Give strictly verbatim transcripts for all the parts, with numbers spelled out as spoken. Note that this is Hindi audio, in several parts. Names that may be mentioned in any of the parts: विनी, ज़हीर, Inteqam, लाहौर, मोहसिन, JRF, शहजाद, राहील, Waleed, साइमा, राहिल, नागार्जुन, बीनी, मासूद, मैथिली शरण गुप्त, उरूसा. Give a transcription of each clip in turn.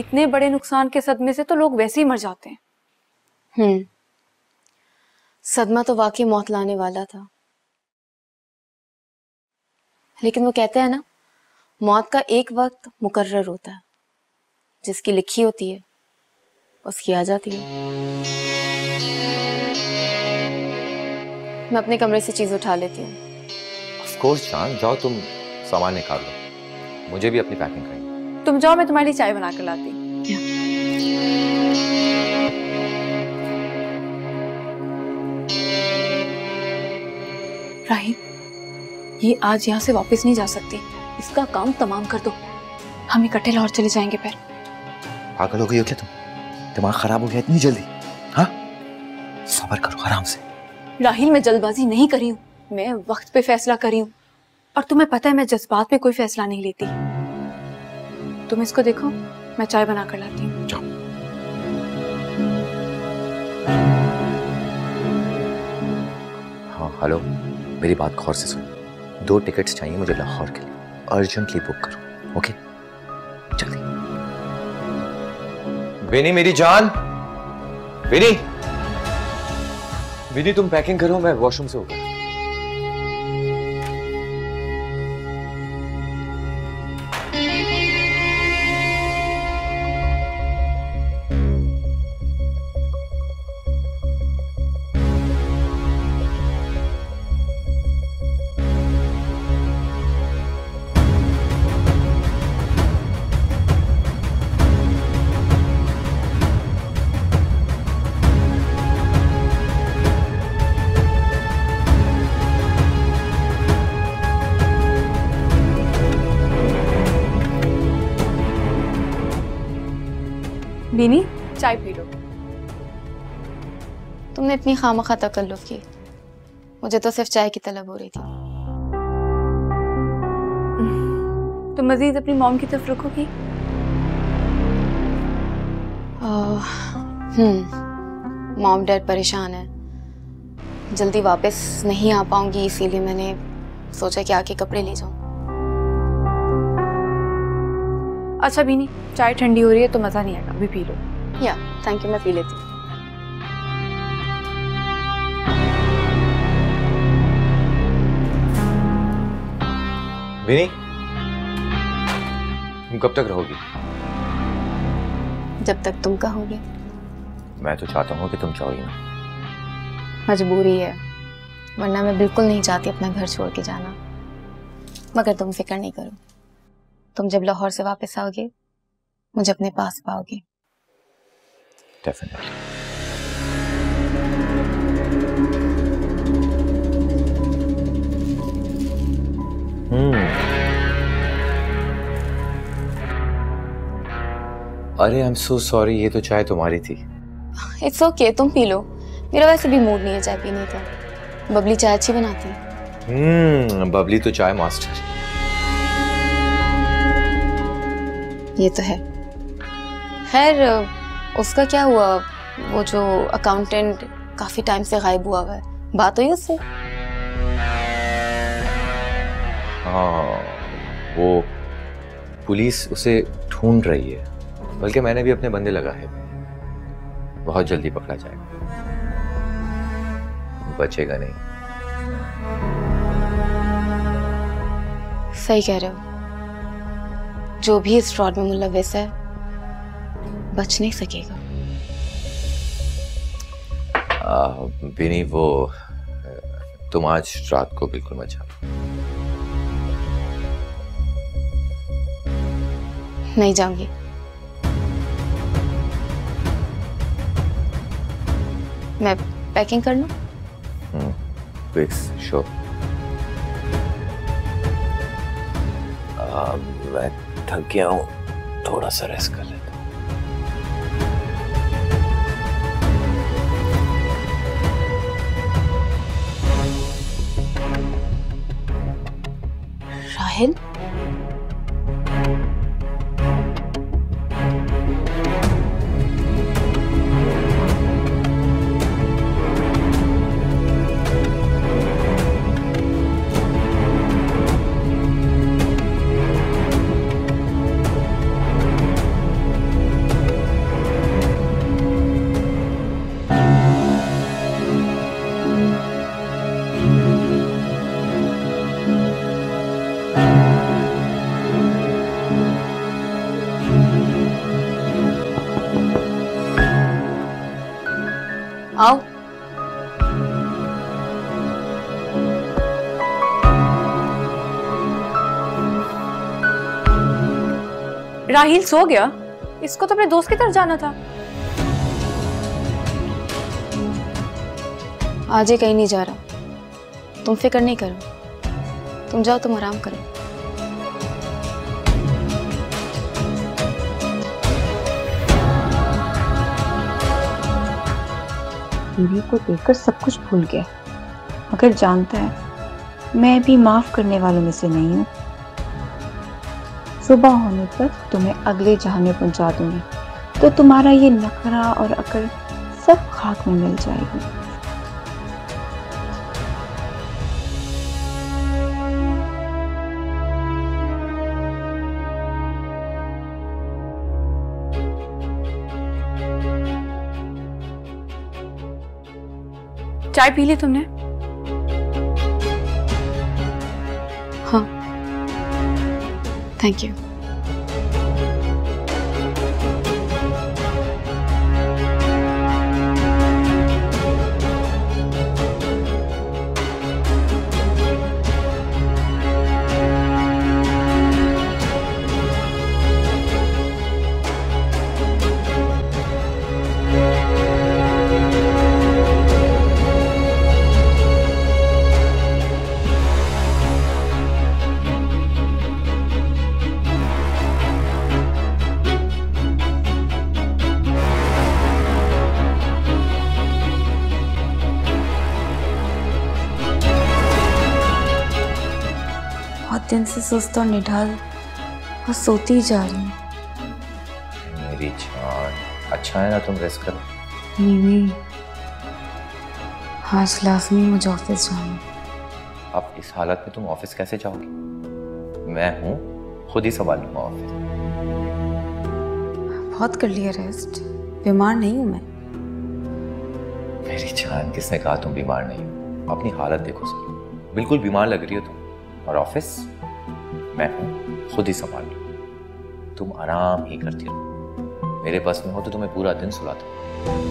इतने बड़े नुकसान के सदमे से तो लोग वैसे ही मर जाते हैं। हम्म, सदमा तो वाकई मौत लाने वाला था, लेकिन वो कहते हैं ना, मौत का एक वक्त मुकर्रर होता है, जिसकी लिखी होती है उसकी आ जाती है। मैं अपने कमरे से चीज उठा लेती हूँ। ऑफ कोर्स जान, जाओ तुम सामान निकालो, मुझे भी अपनी पैकिंग करनी है। तुम जाओ, मैं तुम्हारे लिए चाय बना कर लाती हूँ। राहिम, ये आज यहाँ से वापस नहीं जा सकती, इसका काम तमाम कर दो, हम इकट्ठे लाहौर चले जाएंगे। फिर पागल हो गई हो क्या तुम? दिमाग खराब हो गया इतनी जल्दी? हाँ, सब्र करो आराम से। राहिल, मैं जल्दबाजी नहीं करी हूँ, मैं वक्त पे फैसला करी हूँ, और तुम्हें पता है मैं जज्बात में कोई फैसला नहीं लेती। तुम इसको देखो, मैं चाय बना कर लाती हूँ। हाँ हेलो, मेरी बात गौर से सुनो, दो टिकट्स चाहिए मुझे लाहौर के लिए, अर्जेंटली बुक करो। ओके जल्दी। विनी मेरी जान, विनी विनी तुम पैकिंग करो, मैं वॉशरूम से होकर। बीनी, चाय पी लो। तुमने इतनी खामखा तकल्लुफ की, मुझे तो सिर्फ चाय की तलब हो रही थी। तुम तो मजीद अपनी मॉम की तरफ रुकोगी? हम्म, मॉम डैड परेशान है, जल्दी वापस नहीं आ पाऊंगी, इसीलिए मैंने सोचा कि आके कपड़े ले जाऊं। अच्छा बीनी, चाय ठंडी हो रही है तो मजा नहीं आएगा, अभी पी लो। या थैंक यू, मैं पी लेती हूँ। विनी, तुम कब तक रहोगी? जब तक तुम कहोगे। मैं तो चाहता हूँ कि तुम जाओ ही ना। मजबूरी है, वरना मैं बिल्कुल नहीं चाहती अपना घर छोड़ के जाना। मगर तुम फिक्र नहीं करो, तुम जब लाहौर से वापस आओगे मुझे अपने पास पाओगे। हम्म। अरे आई एम सो सॉरी, ये तो चाय तुम्हारी थी। इट्स ओके okay, तुम पी लो, मेरा वैसे भी मूड नहीं है चाय पीने का। बबली चाय अच्छी बनाती है। हम्म, बबली तो चाय मास्टर। ये तो है। खैर, उसका क्या हुआ? वो जो अकाउंटेंट काफी टाइम से गायब हुआ है, बात हुई उससे? हाँ, वो पुलिस उसे ढूंढ रही है, बल्कि मैंने भी अपने बंदे लगाए हैं। बहुत जल्दी पकड़ा जाएगा, बचेगा नहीं। सही कह रहे हो, जो भी इस फ्रॉड में मुलविस है बच नहीं सकेगा। बिनी, वो तुम आज रात को बिल्कुल मत जाओ। नहीं जाऊंगी। मैं पैकिंग कर लूं? हम्म, विक्स शो। आ, मैं थक गया हूँ, थोड़ा सा रेस्ट कर लेता हूँ। राहिल, आओ। राहील सो गया, इसको तो अपने दोस्त की तरफ जाना था। आज ही कहीं नहीं जा रहा, तुम फिक्र नहीं करो, तुम जाओ, तुम आराम करो। बीवी को देखकर सब कुछ भूल गया, मगर जानता है मैं भी माफ करने वालों में से नहीं हूँ। सुबह होने पर तुम्हें अगले जहां में पहुंचा दूंगी, तो तुम्हारा ये नखरा और अकल सब खाक में मिल जाएगी। चाय पी ली तुमने? हाँ, थैंक यू। दिन से सुस्त और निढाल और सोती जा रही है। मेरी जान, अच्छा है ना तुम रेस्ट करो। नहीं नहीं, आज लाजमी मुझे ऑफिस जाना है। अब इस हालत में तुम ऑफिस कैसे जाओगी? मैं हूँ, खुद ही संभाल लूंगा ऑफिस। बहुत कर लिया रेस्ट, बीमार नहीं हूँ मैं। मेरी जान, किसने कहा तुम बीमार नहीं हो? अपनी हालत देखो सर, बिल्कुल बीमार लग रही हो तुम। और ऑफिस मैं हूँ, खुद ही संभाल लूँ। तुम आराम ही करती रहो, मेरे पास में हो तो तुम्हें पूरा दिन सुलाता हूँ।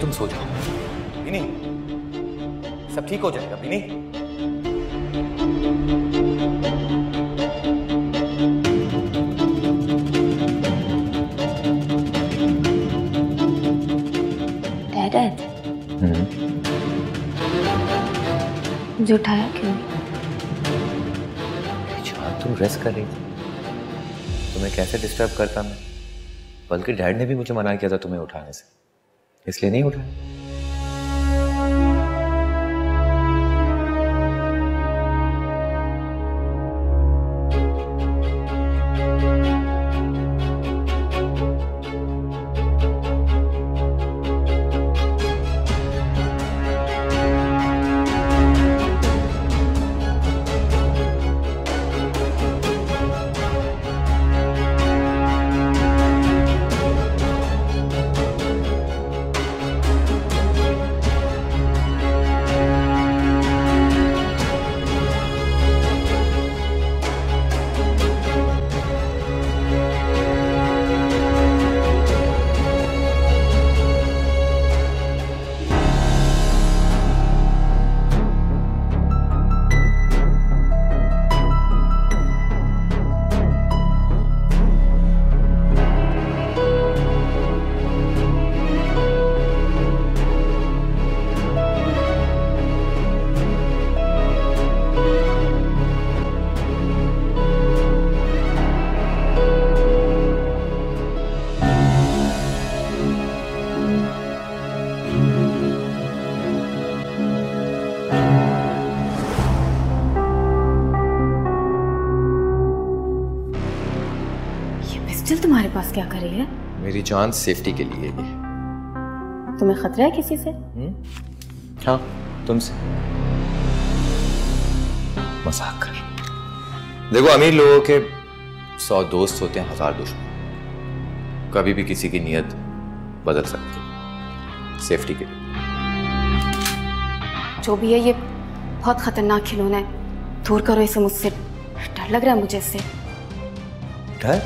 तुम सो जाओ, सब ठीक हो जाएगा। बिनी, मुझे उठाया क्यों? तुम रेस्ट कर रही थी, तुम्हें कैसे डिस्टर्ब करता मैं। बल्कि डैड ने भी मुझे मना किया था तुम्हें उठाने से, इसलिए नहीं उठा। पास क्या कर रही है? मेरी जान सेफ्टी के लिए है। तुम्हें खतरा है किसी से? हाँ, तुमसे। मजाक कर। देखो, अमीर लोगों के सौ दोस्त होते हैं, हजार दुश्मन। कभी भी किसी की नीयत बदल सकती है, सेफ्टी के लिए। जो भी है ये बहुत खतरनाक खिलौना है, दूर करो इसे मुझसे। डर लग रहा है मुझे इससे। डर?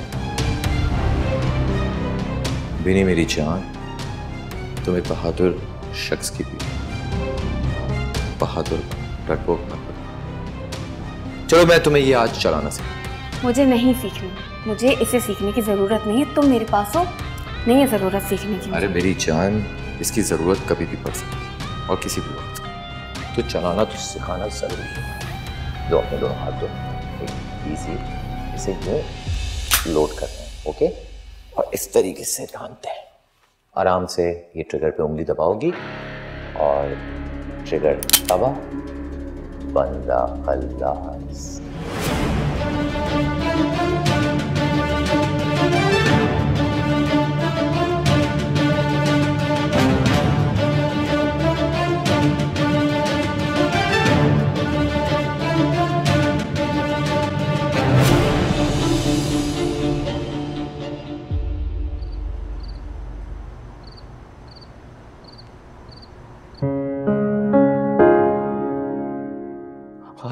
बिनी मेरी जान, तुम एक बहादुर शख्स की भी बहादुर डरपोक मत बनो। चलो मैं तुम्हें ये आज चलाना सीख। मुझे नहीं सीखना, मुझे इसे सीखने की जरूरत नहीं है। तुम मेरे पास हो, नहीं है जरूरत सीखने की। अरे मेरी जान, इसकी जरूरत कभी भी पड़ सकती और किसी भी वक्त। तो चलाना तो सिखाना जरूरी है। दो अपने दोनों हाथ दो, इजी इसे यूँ लोड कर रहे हैं, ओके? और इस तरीके से थामते हैं। आराम से ये ट्रिगर पे उंगली दबाओगी और ट्रिगर दबा, बंदा अल्लाह।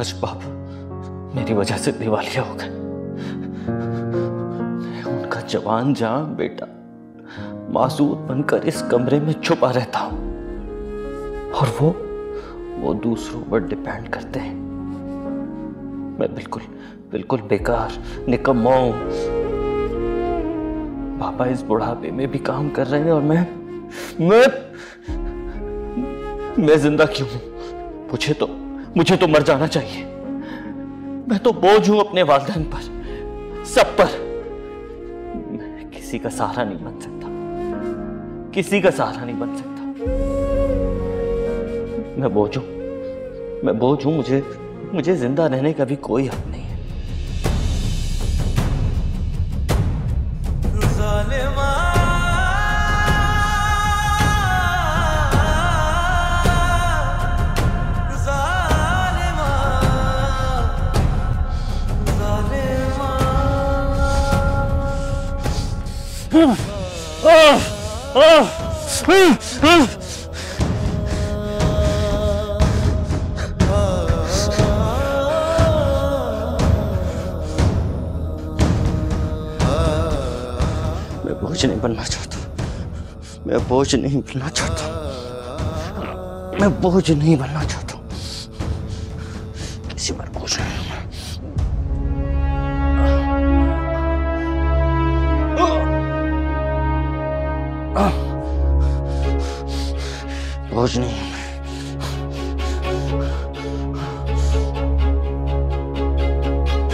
आज बाप मेरी वजह से दिवालिया हो गए। मैं उनका जवान जान बेटा मासूद बनकर इस कमरे में छुपा रहता हूं, और वो वो दूसरों पर डिपेंड करते हैं। मैं बिल्कुल बिल्कुल बेकार निकम्मा हूं। पापा इस बुढ़ापे में भी काम कर रहे हैं, और मैं मैं मैं जिंदा क्यों हूं? मुझे तो मुझे तो मर जाना चाहिए। मैं तो बोझ हूं अपने वालिदैन पर, सब पर। मैं किसी का सहारा नहीं बन सकता, किसी का सहारा नहीं बन सकता। मैं बोझ हूं, मैं बोझ हूं। मुझे मुझे जिंदा रहने का भी कोई हक नहीं है। मैं बोझ नहीं बनना चाहता, मैं बोझ नहीं बनना चाहता, किसी पर बोझ नहीं बनना। बोझ नहीं हूं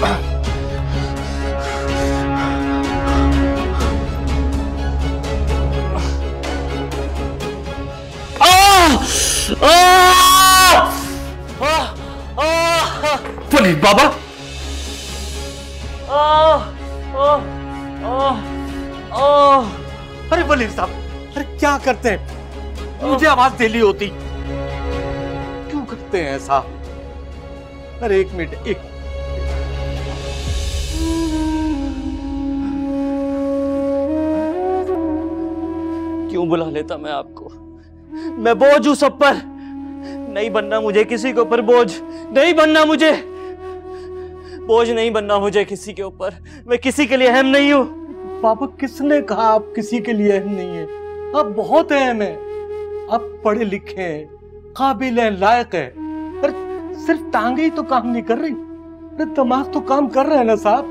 मैं। वलीद बाबा, अरे वलीद साहब, अरे क्या करते हैं? मुझे आवाज देनी होती, क्यों करते हैं ऐसा? अरे एक मिनट, एक क्यों बुला लेता मैं आपको? मैं बोझ हूं सब पर। नहीं बनना मुझे किसी के ऊपर बोझ, नहीं बनना मुझे बोझ, नहीं बनना मुझे किसी के ऊपर। मैं किसी के लिए अहम नहीं हूँ। पापा, किसने कहा आप किसी के लिए अहम नहीं है? आप बहुत अहम है। आप पढ़े लिखे हैं, काबिल हैं, लायक है। पर सिर्फ टांगे ही तो काम नहीं कर रही, अरे दिमाग तो काम कर रहा है ना साहब।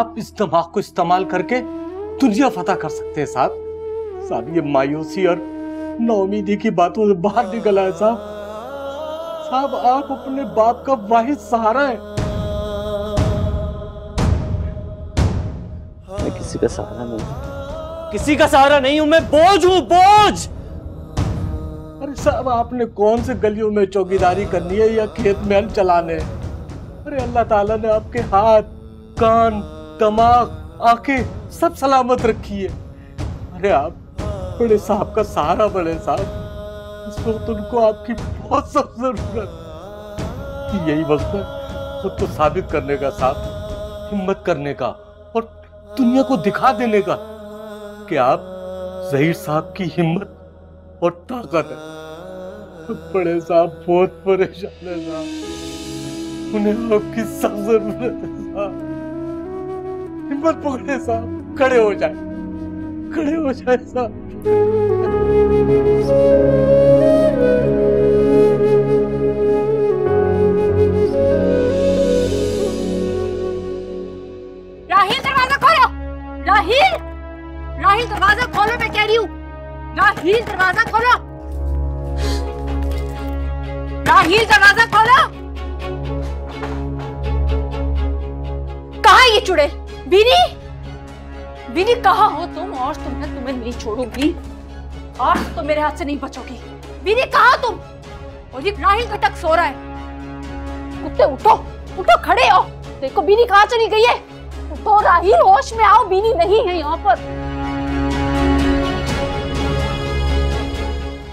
आप इस दिमाग को इस्तेमाल करके दुनिया फतह कर सकते हैं साहब। साहब ये मायूसी और नाउमीदी की बातों से बाहर निकल आए साहब। साहब आप अपने बाप का वाहिद सहारा है। मैं किसी का सहारा नहीं हूं, किसी का सहारा नहीं हूं। मैं बोझ हूं, बोझ। अरे साहब आपने कौन से गलियों में चौकीदारी करनी है या खेत में हल चलाने? अरे अल्लाह ताला ने आपके हाथ, कान, दिमाग आके सब सलामत रखिए। अरे आप बड़े साहब का सहारा, बड़े साहब इस वक्त उनको आपकी बहुत सब जरूरत, यही वक्त है खुद को साबित करने का साहब, हिम्मत करने का और दुनिया को दिखा देने का कि आप ज़हीर साहब की हिम्मत और ताकत है। बड़े साहब बहुत परेशान है साहब, उन्हें आपकी सब जरूरत है साहब। हिम्मत पकड़े साहब, खड़े हो जाए, खड़े हो जाए साहब। राहील दरवाजा खोलो, राहील, राहील दरवाजा खोलो, मैं कह रही हूँ राहील दरवाजा खोलो, राहील दरवाजा खोलो। कहाँ ये चुड़ैल? बीनी, बीनी कहाँ हो तुम? और तुमने तुम्हें नहीं छोड़ूंगी, आज तो मेरे हाथ से नहीं बचोगी। बीनी कहाँ तुम? और ये राहील का टक सो रहा है। कुत्ते उठो, उठो, खड़े हो, देखो बीनी कहाँ चली गई है। उठो राहील, होश में आओ, बीनी नहीं है यहाँ पर।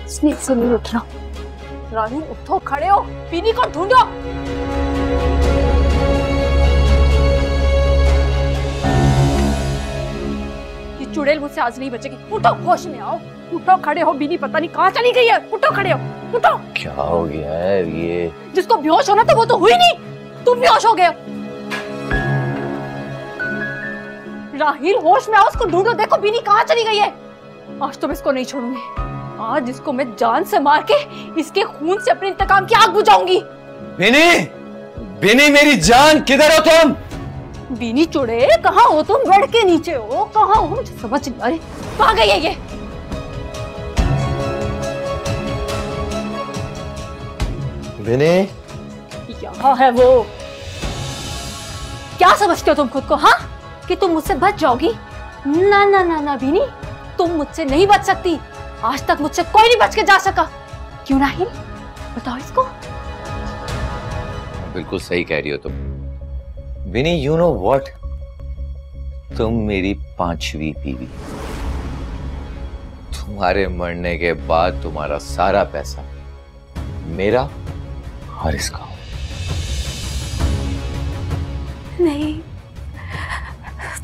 इसने इससे नहीं उठ रहा। राहील उठो, खड़े हो, बीनी को ढूंढो। चुड़ैल मुझसे आज नहीं बचेगी। उठो, होश में आओ, उठो, खड़े हो, बीनी पता नहीं कहाँ चली गई है। उठो, खड़े हो, उठो। क्या हो गया है ये? जिसको बेहोश होना था वो तो हुई नहीं, तुम बेहोश हो गए। राहील होश में आओ, उसको ढूंढो, देखो बीनी कहाँ चली गई है। आज तो मैं इसको नहीं छोड़ूंगी, आज इसको मैं जान से मार के इसके खून से अपने इंतकाम की आग बुझाऊंगी। बीनी, बीनी मेरी जान, किधर हो तुम? बीनी चुड़ैल कहाँ हो तुम? बेड के नीचे हो, कहाँ हो? मुझे समझ नहीं आ रही, कहाँ गई है ये? बीनी यहाँ है वो। क्या समझते हो तुम खुद को, हाँ, कि तुम मुझसे बच जाओगी? ना ना ना ना बीनी, तुम मुझसे नहीं बच सकती, आज तक मुझसे कोई नहीं बच के जा सका। क्यों नहीं बताओ इसको? बिल्कुल सही कह रही हो तुम। विनी, यू नो व्हाट, तुम मेरी पांचवी बीवी। तुम्हारे मरने के बाद तुम्हारा सारा पैसा मेरा और इसका। नहीं,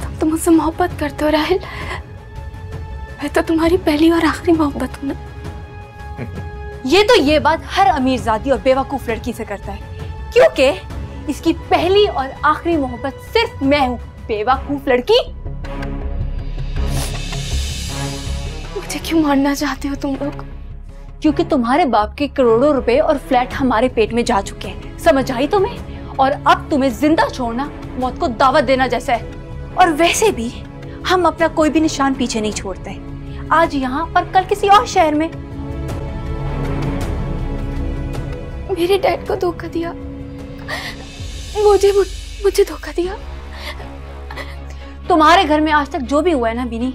तुम तो मुझसे मोहब्बत करते हो राहिल, मैं तो तुम्हारी पहली और आखिरी मोहब्बत हूं ना। ये तो ये बात हर अमीरजादी और बेवकूफ लड़की से करता है, क्योंकि इसकी पहली और आखिरी मोहब्बत सिर्फ मैं हूँ, बेवकूफ लड़की। मुझे क्यों मारना चाहते हो तुम लोग? क्योंकि तुम्हारे बाप के करोड़ों रुपए और फ्लैट हमारे पेट में जा चुके हैं, समझ आई तुम्हें? और अब तुम्हें जिंदा छोड़ना मौत को दावत देना जैसा है। और वैसे भी हम अपना कोई भी निशान पीछे नहीं छोड़ते, आज यहाँ और कल किसी और शहर में। मेरे डैड को धोखा दिया, मुझे मुझे धोखा दिया। तुम्हारे घर में आज तक जो भी हुआ है ना बीनी,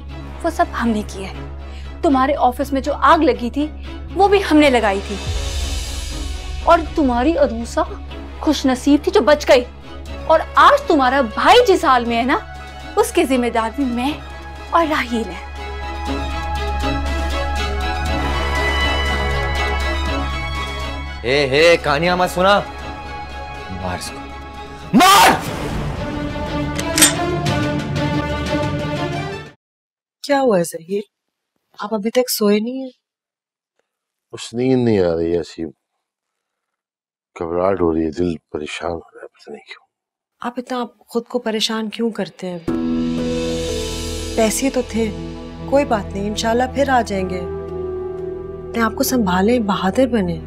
वो सब हमने किया है। तुम्हारे ऑफिस में जो आग लगी थी वो भी हमने लगाई थी, और तुम्हारी उरूसा खुशनसीब थी जो बच गई। और आज तुम्हारा भाई जिस हाल में है ना, उसके जिम्मेदार भी मैं और राहील है। हे हे, कहानियां मत सुना, मार इसको, मार! क्या हुआ ज़हीर, आप अभी तक सोए नहीं है? कुछ नींद नहीं आ रही, ऐसी घबराहट हो रही है, दिल परेशान हो रहा है, पता नहीं क्यों। आप इतना आप खुद को परेशान क्यों करते हैं? पैसे तो थे, कोई बात नहीं, इंशाल्लाह फिर आ जाएंगे। मैं आपको संभाले, बहादुर बने।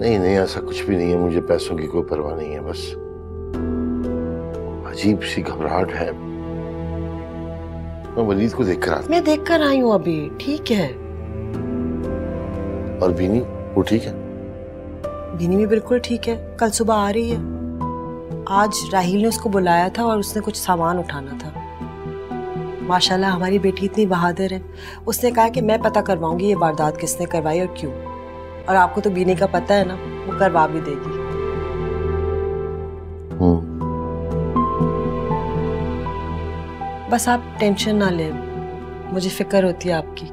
नहीं नहीं, ऐसा कुछ भी नहीं है, मुझे पैसों की कोई परवाह नहीं है, बस अजीब सी घबराहट है। मैं वलीद को देखकर आ, मैं देखकर आई हूँ अभी, ठीक है। और बीनी, वो ठीक है? बीनी भी बिल्कुल ठीक है, कल सुबह आ रही है। आज राहील ने उसको बुलाया था और उसने कुछ सामान उठाना था। माशाल्लाह हमारी बेटी इतनी बहादुर है, उसने कहा कि मैं पता करवाऊंगी ये वारदात किसने करवाई और क्यों। और आपको तो बीनी का पता है ना, वो करवा भी देगी। बस आप टेंशन ना लें, मुझे फिक्र होती है आपकी।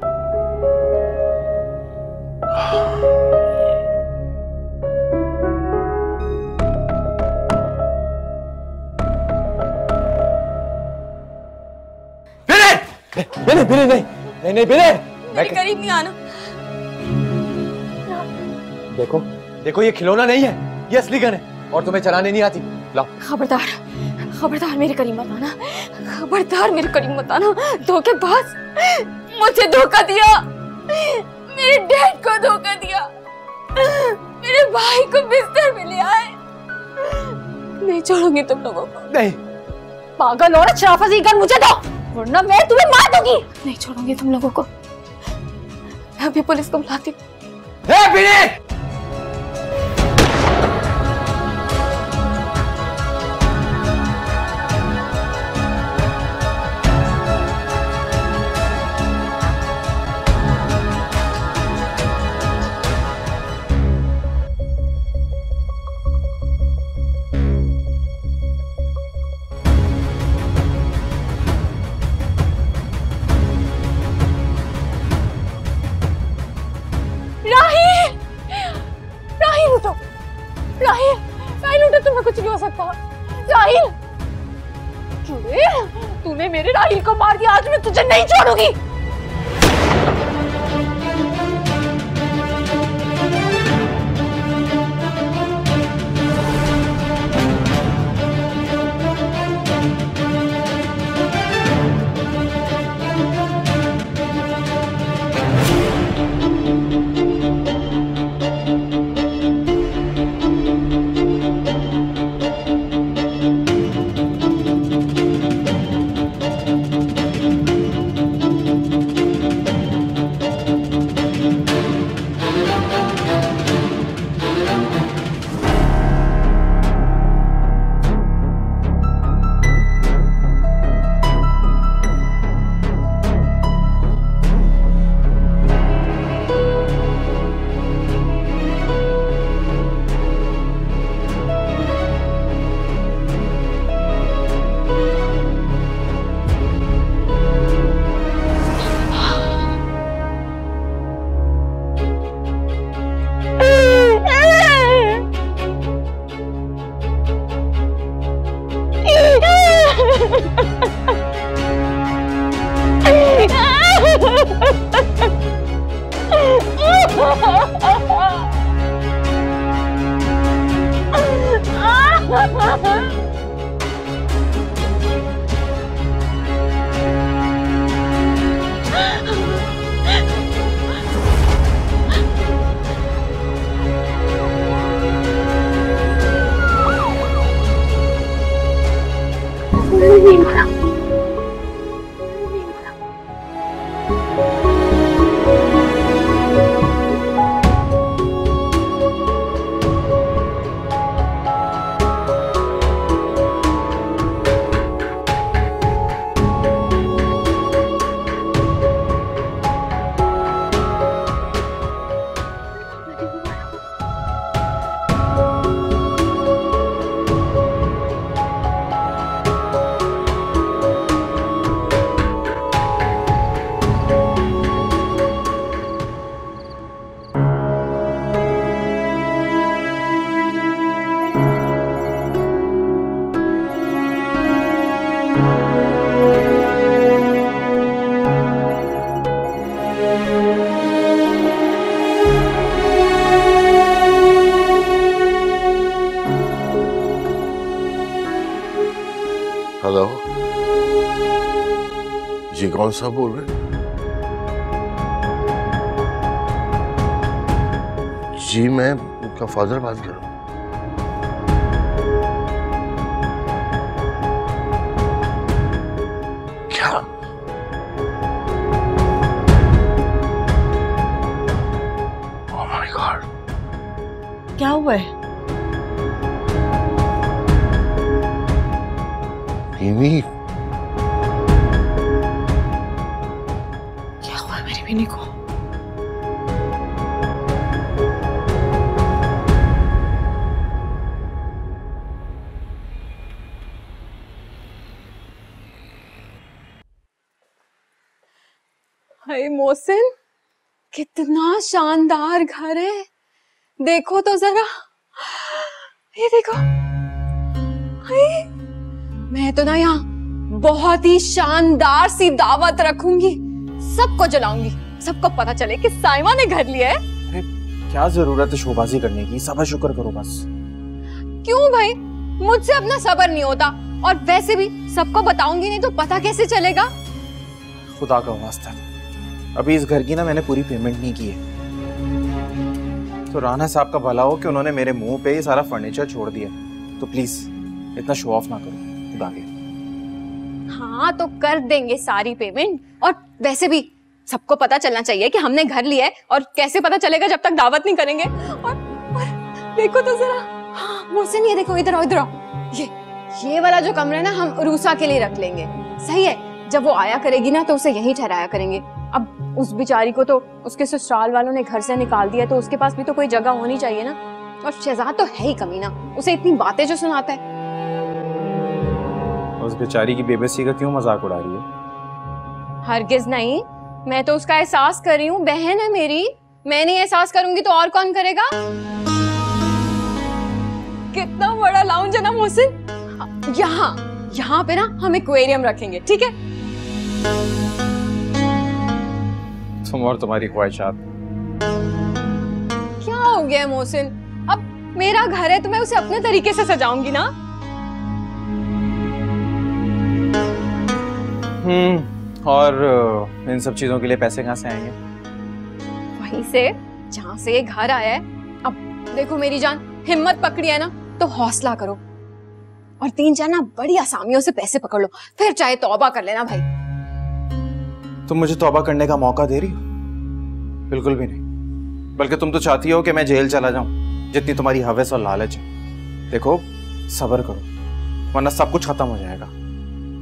बिरे बिरे नहीं नहीं नहीं बिरे मेरे करीब नहीं आना। देखो देखो ये खिलौना नहीं है, ये असली गन है और तुम्हें चलाने नहीं आती। लाओ। खबरदार खबरदार मेरे करीब मत आना, खबरदार मेरे करीब मत आना। धोखेबाज, मुझे धोखा दिया, मेरे डैड को धोखा दिया, मेरे भाई को बिस्तर में ले आए। नहीं छोड़ूंगी तुम लोगों को। नहीं पागल औरत, शराफत की गन मुझे दो वरना मैं तुम्हें मार दूंगी। नहीं छोड़ूंगी तुम लोगों को, मैं अभी पुलिस को बुलाती हूँ। तूने मेरे राहिल को मार दिया, आज मैं तुझे नहीं छोड़ूंगी। कौन सा बोल रहे हैं? जी मैं उनका फादर बात कर रहा हूं। क्या Oh my God! क्या हुआ है? बीवी हाय मोहसिन, कितना शानदार घर है, देखो तो जरा, ये देखो। हाय, मैं तो ना यहाँ बहुत ही शानदार सी दावत रखूंगी, सबको जलाऊंगी, सबको पता चले कि साइमा ने घर लिया है। अरे क्या जरूरत है शोबाजी करने की, सबर शुक्र करो बस। क्यों भाई, मुझसे अपना सबर नहीं होता, और वैसे भी सबको बताऊंगी नहीं तो पता कैसे चलेगा। खुदा का वास्ता, अभी इस घर की ना मैंने पूरी पेमेंट नहीं की है, तो राणा साहब का भला हो कि उन्होंने मेरे मुंह पे ये सारा फर्नीचर छोड़ दिया, तो प्लीज इतना शो ऑफ ना करो खुदा के। हाँ तो कर देंगे सारी पेमेंट, और वैसे भी सबको पता चलना चाहिए कि हमने घर लिया है, और कैसे पता चलेगा जब तक दावत नहीं करेंगे। और, और देखो तो जरा मोहसिन, ये देखो, इधर आओ इधर आओ, ये ये वाला जो कमरा है ना, हम उरूसा के लिए रख लेंगे, सही है। जब वो आया करेगी ना तो उसे यही ठहराया करेंगे। अब उस बेचारी को तो उसके ससुराल वालों ने घर से निकाल दिया, तो उसके पास भी तो कोई जगह होनी चाहिए ना, और शहजाद तो है ही कमीना, उसे इतनी बातें जो सुनाता है। उस बेचारी की बेबसी का क्यों मजाक उड़ा रही है? हरगिज नहीं, मैं तो उसका एहसास कर रही हूँ, बहन है मेरी, मैं नहीं एहसास करूंगी तो और कौन करेगा। कितना बड़ा लाउंज है ना मोहसिन, यहाँ यहाँ पे ना हम एक्वेरियम रखेंगे, ठीक है। तुम और तुम्हारी ख्वाहिशात, क्या हो गया मोहसिन, अब मेरा घर है तो मैं उसे अपने तरीके से सजाऊंगी ना। हम्म, और इन सब चीजों के लिए पैसे कहाँ से आएंगे? वहीं से जहाँ से ये घर आया है। अब देखो मेरी जान, हिम्मत पकड़ी है ना तो हौसला करो, और तीन चार ना बड़ी आसामियों से पैसे पकड़ लो, फिर चाहे तौबा कर लेना। भाई तुम मुझे तौबा करने का मौका दे रही हो? बिल्कुल भी नहीं, बल्कि तुम तो चाहती हो कि मैं जेल चला जाऊं, जितनी तुम्हारी हवस और लालच है। देखो सब्र करो, वरना सब कुछ खत्म हो जाएगा,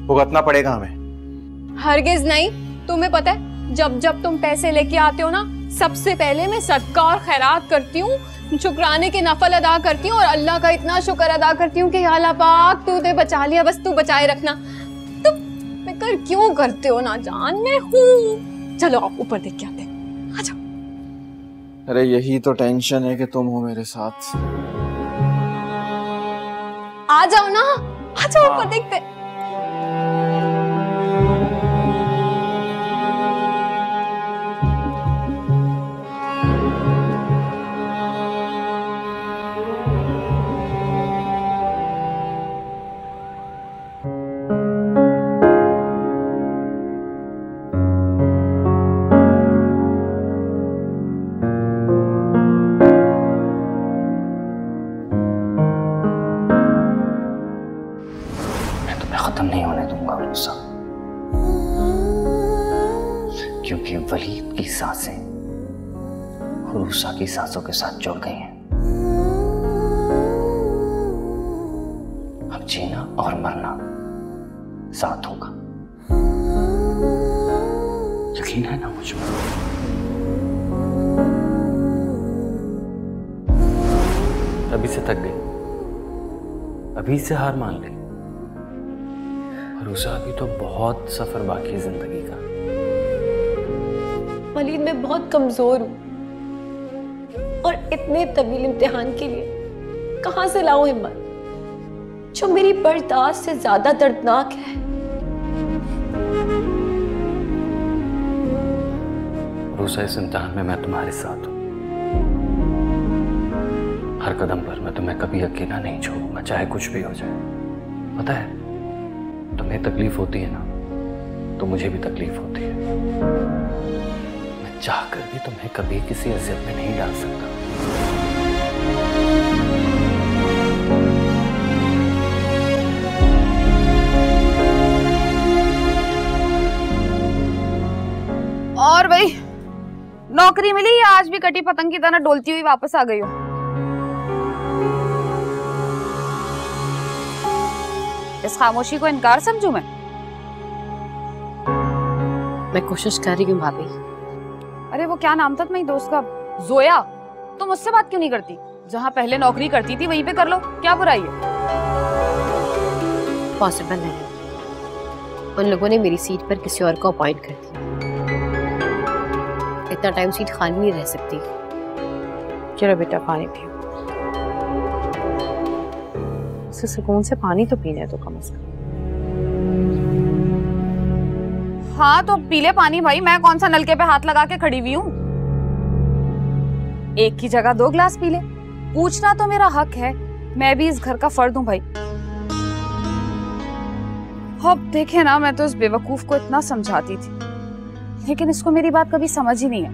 भुगतना पड़ेगा हमें। हरगिज नहीं, तुम्हें पता है जब जब तुम पैसे लेके आते हो ना, सबसे पहले मैं सदका और खैरात करती हूँ, शुक्राने के नफल अदा करती हूँ, और अल्लाह का इतना शुक्र अदा करती हूँ कि या अल्लाह पाक तूने बचा लिया, बस तू बचाए रखना। तुम फिक्र क्यों करते हो ना जान, मैं हूँ। चलो आप ऊपर देख के आते हैं, आ जाओ। अरे यही तो टेंशन है कि तुम हो मेरे साथ। आ जाओ ना, आ जाओ ऊपर देखते। क्योंकि वलीद की सांसें उरूसा की सांसों के साथ जुड़ गई हैं। अब जीना और मरना साथ होगा, यकीन है ना मुझ पर? अभी से थक गई, अभी से हार मान ले। उरूसा भी तो बहुत सफर बाकी है जिंदगी का। वलीद मैं बहुत कमजोर हूँ, और इतने तवील इम्तिहान के लिए कहाँ से लाऊं हिम्मत, जो मेरी बर्दाश्त से ज्यादा दर्दनाक है। उरूसा इस इम्तिहान में मैं तुम्हारे साथ हूँ, हर कदम पर मैं तुम्हें कभी अकेला नहीं छोड़ूंगा, चाहे कुछ भी हो जाए। पता है तुम्हें तकलीफ होती है ना, तो मुझे भी तकलीफ होती है। मैं चाह कर भी तुम्हें कभी किसी अज़ियत में नहीं डाल सकता। और भाई नौकरी मिली या आज भी कटी पतंग की तरह डोलती हुई वापस आ गई हो? इस खामोशी को इनकार समझूं मैं? मैं कोशिश कर रही हूँ भाभी। अरे वो क्या नाम था तुम्हारी दोस्त का, जोया, तुम मुझसे बात क्यों नहीं करती? जहाँ पहले नौकरी करती थी वहीं पे कर लो, क्या बुराई है? पॉसिबल नहीं, उन लोगों ने मेरी सीट पर किसी और को अपॉइंट कर दिया। इतना टाइम सीट खाली नहीं रह सकती। चलो बेटा पानी पियो, उसे सुकून से पानी तो पीने दो कम से कम। हाँ तो पी ले पानी भाई, मैं कौन सा नलके पे हाथ लगा के खड़ी हुई हूँ। एक की जगह दो ग्लास पी ले, पूछना तो मेरा हक है, मैं भी इस घर का फर्द हूँ भाई। अब देखे ना, मैं तो इस बेवकूफ को इतना समझाती थी लेकिन इसको मेरी बात कभी समझ ही नहीं है।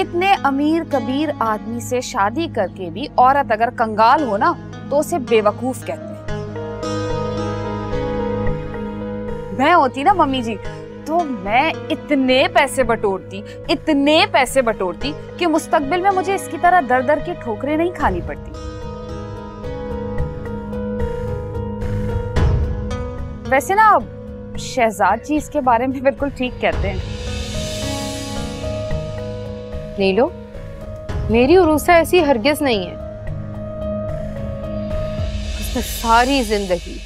इतने अमीर कबीर आदमी से शादी करके भी औरत अगर कंगाल हो ना तो उसे बेवकूफ कहते हैं। मैं होती ना मम्मी जी तो मैं इतने पैसे बटोरती इतने पैसे बटोरती कि मुस्तकबिल में मुझे इसकी तरह दर दर की ठोकरें नहीं खानी पड़ती। वैसे ना शहजाद जी इसके बारे में बिल्कुल ठीक कहते हैं। ले लो, मेरी उरूसा ऐसी हरगिज नहीं है। उसने सारी जिंदगी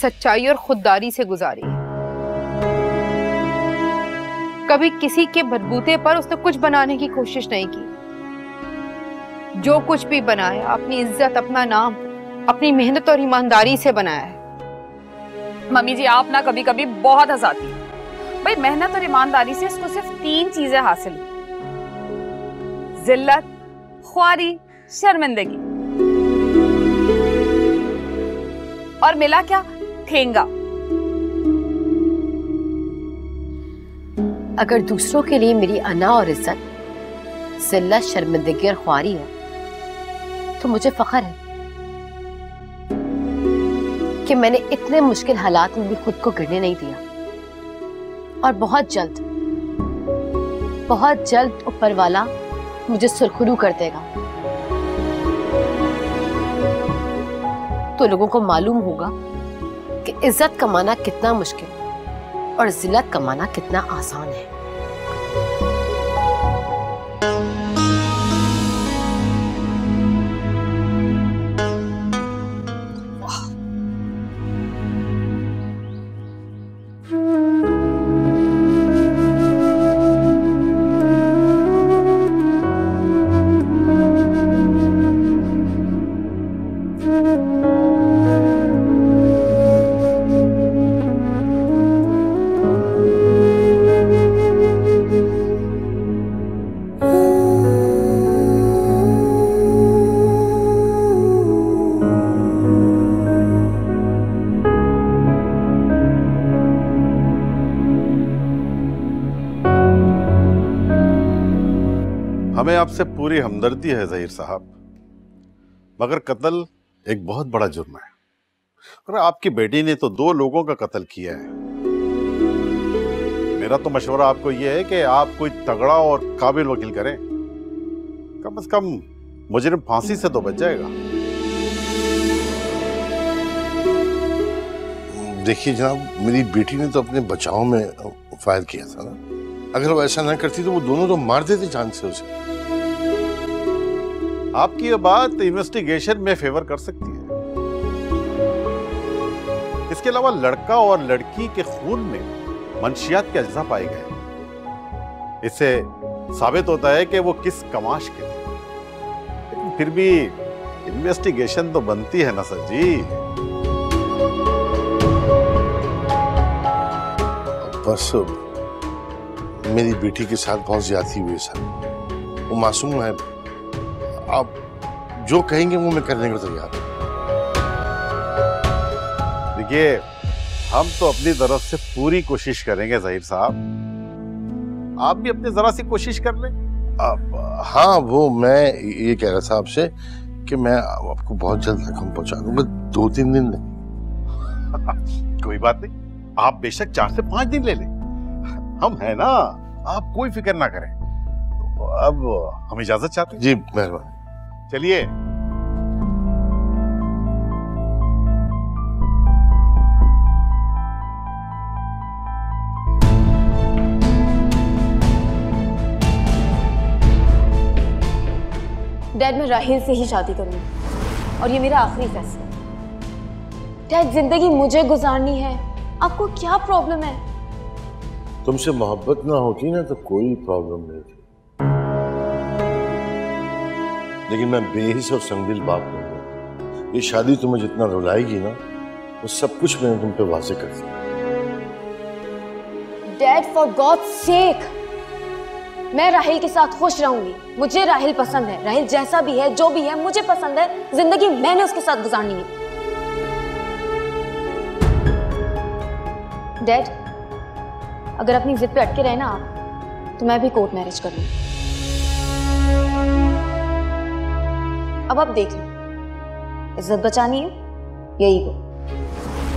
सच्चाई और खुददारी से गुजारी है। कभी किसी के बदबूते पर उसने कुछ बनाने की कोशिश नहीं की। जो कुछ भी बनाया अपनी इज्जत, अपना नाम, अपनी मेहनत और ईमानदारी से बनाया है। मम्मी जी आप ना कभी कभी बहुत हंसाती है। भाई मेहनत और ईमानदारी से इसको सिर्फ तीन चीजें हासिल, जिल्लत, ख्वारी, शर्मिंदगी, और मिला क्या, ठेंगा। अगर दूसरों के लिए मेरी अना और इज्जत जिल्लत, शर्मिंदगी और ख्वारी हो तो मुझे फख्र है कि मैंने इतने मुश्किल हालात में भी खुद को गिरने नहीं दिया और बहुत जल्द बहुत जल्द ऊपर वाला मुझे सुरखरू कर देगा। तो लोगों को मालूम होगा कि इज्जत कमाना कितना मुश्किल और जिल्लत कमाना कितना आसान है। हमें आपसे पूरी हमदर्दी है ज़हीर साहब, मगर कत्ल एक बहुत बड़ा जुर्म है और आपकी बेटी ने तो दो लोगों का कत्ल किया है। मेरा तो मशवरा आपको यह है कि आप कोई तगड़ा और काबिल वकील करें, कम से कम मुजरिम फांसी से तो बच जाएगा। देखिए जनाब, मेरी बेटी ने तो अपने बचाव में फायर किया था ना, अगर वो ऐसा ना करती तो वो दोनों तो मार देते जान से उसे। आपकी ये बात इन्वेस्टिगेशन में फेवर कर सकती है। इसके अलावा लड़का और लड़की के खून में मंशियात के अज्जा पाए गए, इससे साबित होता है कि वो किस कमाश के थे। लेकिन फिर भी इन्वेस्टिगेशन तो बनती है ना सर जी। बस मेरी बेटी के साथ बहुत ज्यादती हुई सर, वो मासूम है, आप जो कहेंगे वो मैं करने को तैयार हूँ। देखिए हम तो अपनी तरफ से पूरी कोशिश करेंगे ज़हीर साहब, आप भी अपनी जरा सी कोशिश कर लें। हाँ वो मैं ये कह रहा था आपसे कि मैं आपको बहुत जल्द रकम पहुँचा दूंगा, दो तीन दिन में। कोई बात नहीं, आप बेशक चार से पाँच दिन ले लें, हम है ना, आप कोई फिक्र ना करें। तो अब हम इजाजत चाहते हैं। जी मेहरबान, चलिए। डैड मैं राहिल से ही शादी करूंगी और ये मेरा आखिरी फैसला। डैड जिंदगी मुझे गुजारनी है, आपको क्या प्रॉब्लम है? तुमसे मोहब्बत ना होती ना तो कोई प्रॉब्लम नहीं थी। लेकिन मैं बेहिस और संगदिल बाप हूँ। ये शादी तुम्हें जितना रुलाएगी ना, वो सब कुछ मैंने तुम पे वाजे कर दिया। डैड, फॉर गॉड सेक, मैं राहिल के साथ खुश रहूंगी। मुझे राहिल पसंद है, राहिल जैसा भी है जो भी है मुझे पसंद है। जिंदगी मैंने उसके साथ गुजारनी है। डैड, अगर अपनी जिद पे अटके रहे ना आप, तो मैं भी कोर्ट मैरिज कर लूंगी। अब आप देख लो, इज्जत बचानी है यही को।